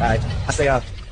All right, I'll stay off.